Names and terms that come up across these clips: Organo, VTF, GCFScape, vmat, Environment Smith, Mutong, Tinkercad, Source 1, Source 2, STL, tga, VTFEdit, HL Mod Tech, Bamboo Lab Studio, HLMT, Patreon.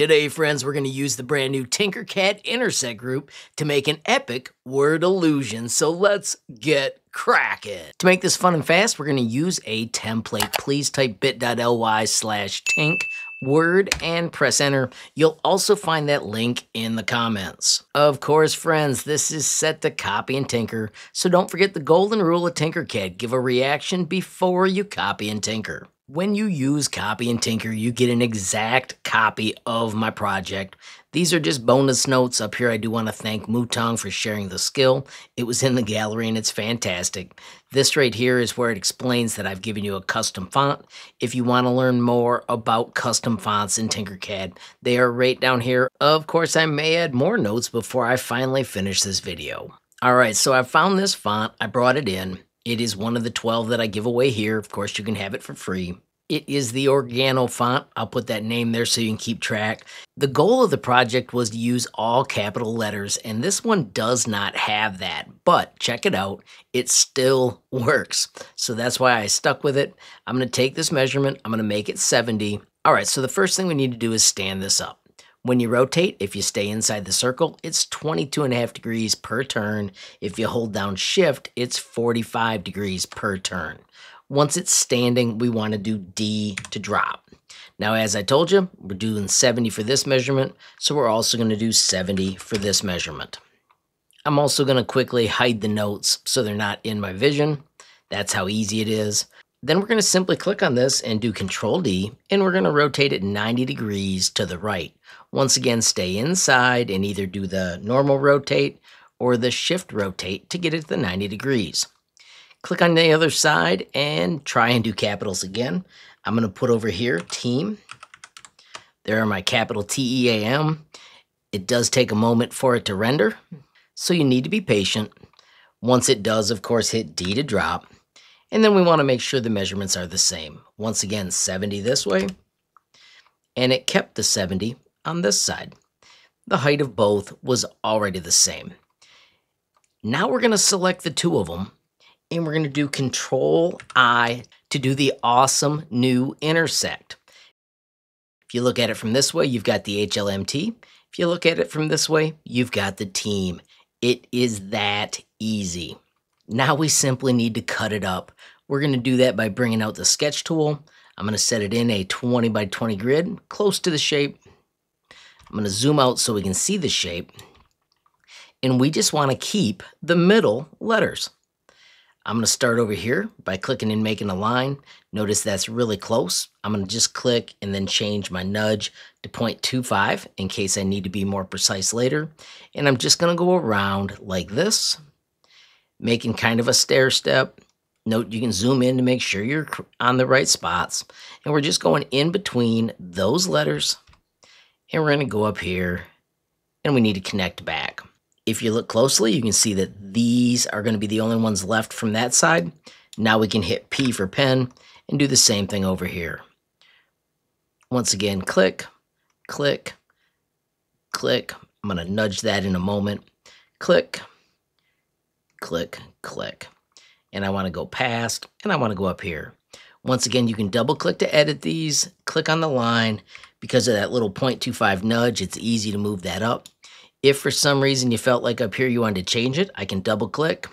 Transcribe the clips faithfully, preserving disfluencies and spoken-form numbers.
Today, friends, we're going to use the brand new Tinkercad Intersect group to make an epic word illusion. So let's get cracking. To make this fun and fast, we're going to use a template. Please type bit.ly slash tink. Word and press enter. You'll also find that link in the comments. Of course, friends, this is set to copy and tinker, so don't forget the golden rule of Tinkercad. Give a reaction before you copy and tinker. When you use copy and tinker, you get an exact copy of my project. These are just bonus notes. Up here, I do want to thank Mutong for sharing the skill. It was in the gallery and it's fantastic. This right here is where it explains that I've given you a custom font. If you want to learn more about custom fonts in Tinkercad, they are right down here. Of course, I may add more notes before I finally finish this video. All right, so I found this font. I brought it in. It is one of the twelve that I give away here. Of course, you can have it for free. It is the Organo font. I'll put that name there so you can keep track. The goal of the project was to use all capital letters, and this one does not have that, but check it out. It still works. So that's why I stuck with it. I'm gonna take this measurement, I'm gonna make it seventy. All right, so the first thing we need to do is stand this up. When you rotate, if you stay inside the circle, it's twenty-two and a half degrees per turn. If you hold down shift, it's forty-five degrees per turn. Once it's standing, we want to do D to drop. Now, as I told you, we're doing seventy for this measurement, so we're also going to do seventy for this measurement. I'm also going to quickly hide the notes so they're not in my vision. That's how easy it is. Then we're going to simply click on this and do Control D, and we're going to rotate it ninety degrees to the right. Once again, stay inside and either do the normal rotate or the shift rotate to get it to the ninety degrees. Click on the other side and try and do capitals again. I'm going to put over here, team. There are my capital T E A M. It does take a moment for it to render, so you need to be patient. Once it does, of course, hit D to drop. And then we want to make sure the measurements are the same. Once again, seventy this way. And it kept the seventy on this side. The height of both was already the same. Now we're going to select the two of them. And we're going to do Control I to do the awesome new intersect. If you look at it from this way, you've got the H L M T. If you look at it from this way, you've got the team. It is that easy. Now we simply need to cut it up. We're going to do that by bringing out the sketch tool. I'm going to set it in a twenty by twenty grid, close to the shape. I'm going to zoom out so we can see the shape. And we just want to keep the middle letters. I'm going to start over here by clicking and making a line. Notice that's really close. I'm going to just click and then change my nudge to zero point two five in case I need to be more precise later. And I'm just going to go around like this, making kind of a stair step. Note you can zoom in to make sure you're on the right spots. And we're just going in between those letters. And we're going to go up here and we need to connect back. If you look closely, you can see that these are going to be the only ones left from that side. Now we can hit P for pen and do the same thing over here. Once again, click, click, click. I'm going to nudge that in a moment. Click, click, click. And I want to go past and I want to go up here. Once again, you can double click to edit these. Click on the line. Because of that little zero point two five nudge, it's easy to move that up. If for some reason you felt like up here you wanted to change it, I can double click.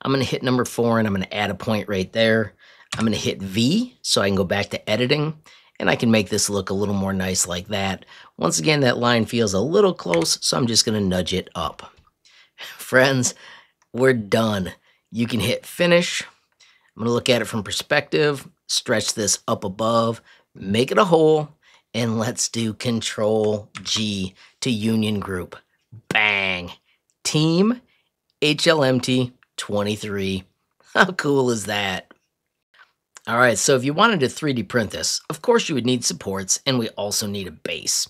I'm going to hit number four and I'm going to add a point right there. I'm going to hit V so I can go back to editing and I can make this look a little more nice like that. Once again, that line feels a little close, so I'm just going to nudge it up. Friends, we're done. You can hit finish. I'm going to look at it from perspective, stretch this up above, make it a hole. And let's do Control G to union group. Bang. Team H L M T twenty-three. How cool is that? All right, so if you wanted to three D print this, of course you would need supports, and we also need a base.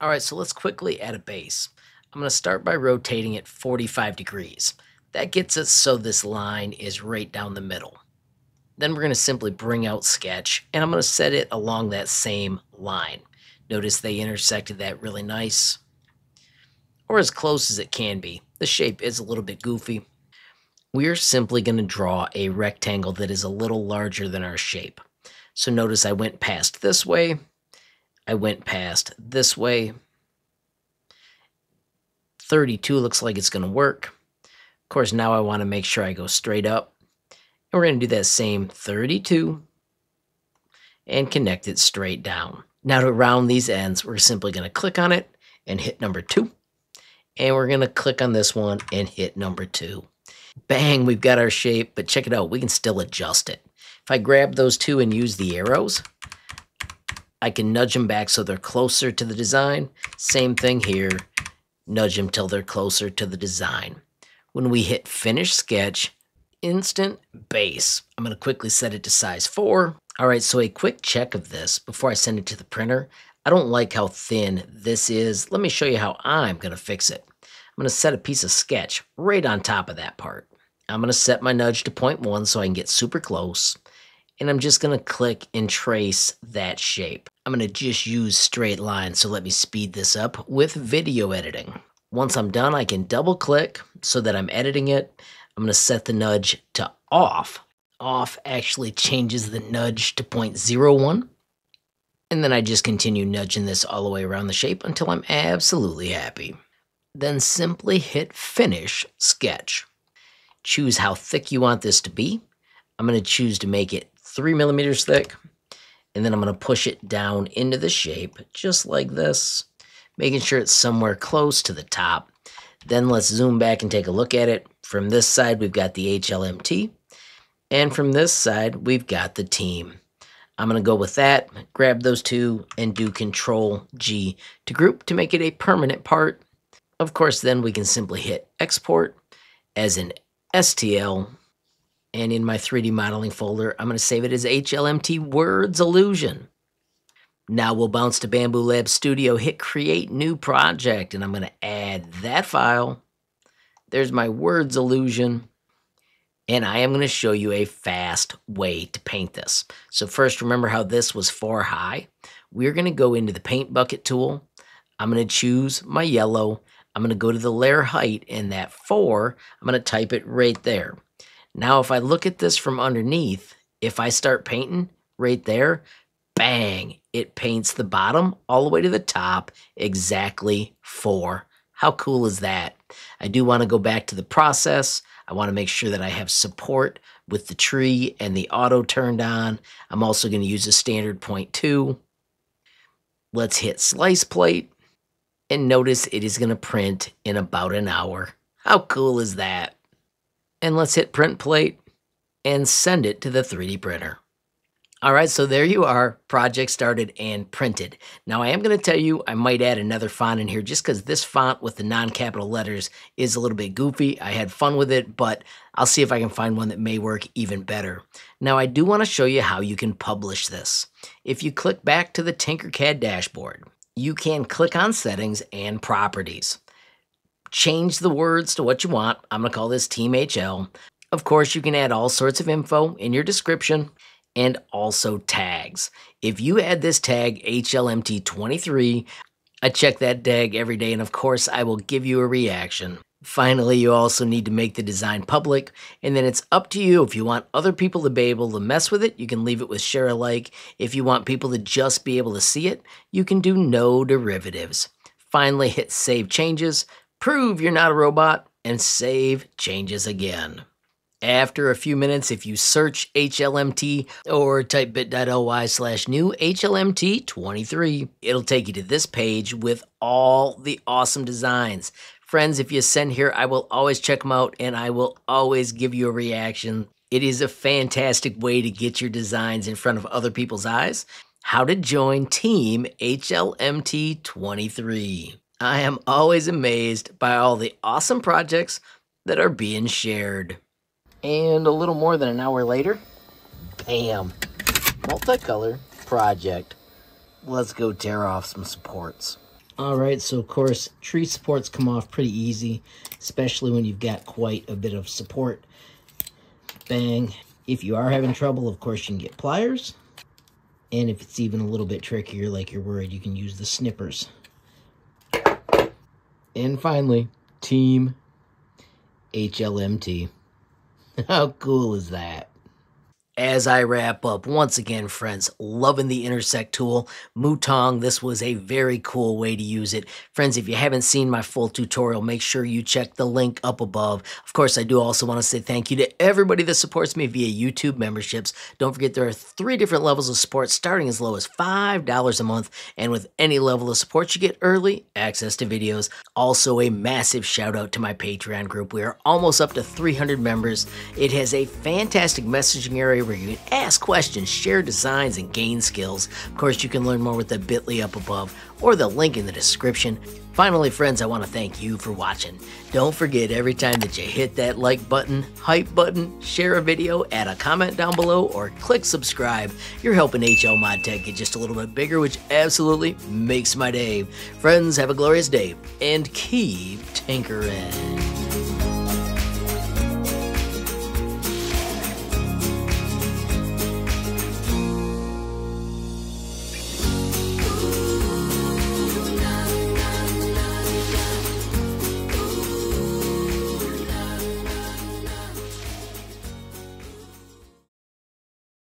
All right, so let's quickly add a base. I'm going to start by rotating it forty-five degrees. That gets us so this line is right down the middle. Then we're going to simply bring out sketch, and I'm going to set it along that same line. Notice they intersected that really nice, or as close as it can be. The shape is a little bit goofy. We're simply going to draw a rectangle that is a little larger than our shape. So notice I went past this way. I went past this way. thirty-two looks like it's going to work. Of course, now I want to make sure I go straight up. And we're going to do that same thirty-two and connect it straight down. Now to round these ends, we're simply going to click on it and hit number two. And we're going to click on this one and hit number two. Bang, we've got our shape, but check it out. We can still adjust it. If I grab those two and use the arrows, I can nudge them back so they're closer to the design. Same thing here. Nudge them till they're closer to the design. When we hit Finish Sketch, Instant Base. I'm going to quickly set it to size four. All right, so a quick check of this before I send it to the printer. I don't like how thin this is. Let me show you how I'm going to fix it. I'm going to set a piece of sketch right on top of that part. I'm going to set my nudge to zero point one so I can get super close. And I'm just going to click and trace that shape. I'm going to just use straight lines, so let me speed this up with video editing. Once I'm done, I can double click so that I'm editing it. I'm going to set the nudge to off. Off actually changes the nudge to zero point zero one. And then I just continue nudging this all the way around the shape until I'm absolutely happy. Then simply hit Finish Sketch. Choose how thick you want this to be. I'm going to choose to make it three millimeters thick. And then I'm going to push it down into the shape just like this, making sure it's somewhere close to the top. Then let's zoom back and take a look at it. From this side, we've got the H L M T. And from this side, we've got the team. I'm going to go with that, grab those two, and do Control G to group to make it a permanent part. Of course, then we can simply hit Export as an S T L. And in my three D modeling folder, I'm going to save it as H L M T Words Illusion. Now we'll bounce to Bamboo Lab Studio, hit Create New Project, and I'm going to add that file. There's my Words Illusion. And I am going to show you a fast way to paint this. So first, remember how this was four high. We're going to go into the Paint Bucket tool. I'm going to choose my yellow. I'm going to go to the layer height, and that four, I'm going to type it right there. Now, if I look at this from underneath, if I start painting right there, bang, it paints the bottom all the way to the top exactly four. How cool is that? I do want to go back to the process. I want to make sure that I have support with the tree and the auto turned on. I'm also going to use a standard zero point two. Let's hit Slice Plate. And notice it is going to print in about an hour. How cool is that? And let's hit Print Plate and send it to the three D printer. All right, so there you are, project started and printed. Now I am going to tell you, I might add another font in here just because this font with the non-capital letters is a little bit goofy. I had fun with it, but I'll see if I can find one that may work even better. Now I do want to show you how you can publish this. If you click back to the Tinkercad dashboard, you can click on Settings and Properties. Change the words to what you want. I'm going to call this Team H L. Of course, you can add all sorts of info in your description, and also tags. If you add this tag H L M T twenty-three, I check that tag every day, and of course I will give you a reaction. Finally, you also need to make the design public, and then it's up to you. If you want other people to be able to mess with it, you can leave it with share alike. If you want people to just be able to see it, you can do no derivatives. Finally, hit Save Changes, prove you're not a robot, and save changes again. After a few minutes, if you search H L M T or type bit.ly slash new H L M T twenty-three, it'll take you to this page with all the awesome designs. Friends, if you send here, I will always check them out and I will always give you a reaction. It is a fantastic way to get your designs in front of other people's eyes. How to join Team H L M T twenty-three. I am always amazed by all the awesome projects that are being shared. And a little more than an hour later, bam, multicolor project. Let's go tear off some supports. All right, so of course, tree supports come off pretty easy, especially when you've got quite a bit of support. Bang. If you are having trouble, of course, you can get pliers. And if it's even a little bit trickier, like you're worried, you can use the snippers. And finally, Team H L M T. How cool is that? As I wrap up, once again, friends, loving the intersect tool. Mutong, this was a very cool way to use it. Friends, if you haven't seen my full tutorial, make sure you check the link up above. Of course, I do also want to say thank you to everybody that supports me via YouTube memberships. Don't forget there are three different levels of support, starting as low as five dollars a month. And with any level of support, you get early access to videos. Also, a massive shout out to my Patreon group. We are almost up to three hundred members. It has a fantastic messaging area where you can ask questions, share designs, and gain skills. Of course, you can learn more with the bit dot L Y up above or the link in the description. Finally, friends, I want to thank you for watching. Don't forget, every time that you hit that like button, hype button, share a video, add a comment down below, or click subscribe, you're helping H L Mod Tech get just a little bit bigger, which absolutely makes my day. Friends, have a glorious day, and keep tinkering.